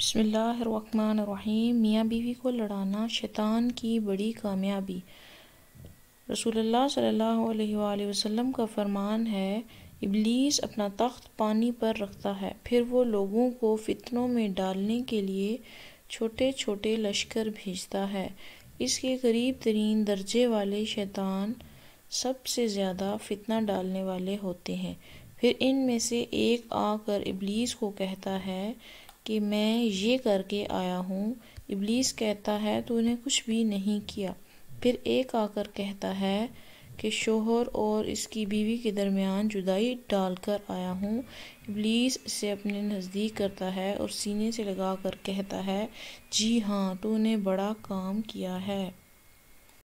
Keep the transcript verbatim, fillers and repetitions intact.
बिस्मिल्लाहिर्रहमानिर्रहीम। मियाँ बीवी को लड़ाना शैतान की बड़ी कामयाबी। रसूलुल्लाह सल्लल्लाहु अलैहि वसल्लम का फरमान है, इब्लीस अपना तख्त पानी पर रखता है, फिर वो लोगों को फितनों में डालने के लिए छोटे छोटे लश्कर भेजता है। इसके करीब तरीन दर्जे वाले शैतान सबसे ज़्यादा फितना डालने वाले होते हैं। फिर इनमें से एक आकर इब्लीस को कहता है कि मैं ये करके आया हूँ। इब्लीस कहता है, तूने कुछ भी नहीं किया। फिर एक आकर कहता है कि शोहर और इसकी बीवी के दरमियान जुदाई डालकर आया हूँ। इब्लीस इसे अपने नज़दीक करता है और सीने से लगा कर कहता है, जी हाँ, तूने बड़ा काम किया है।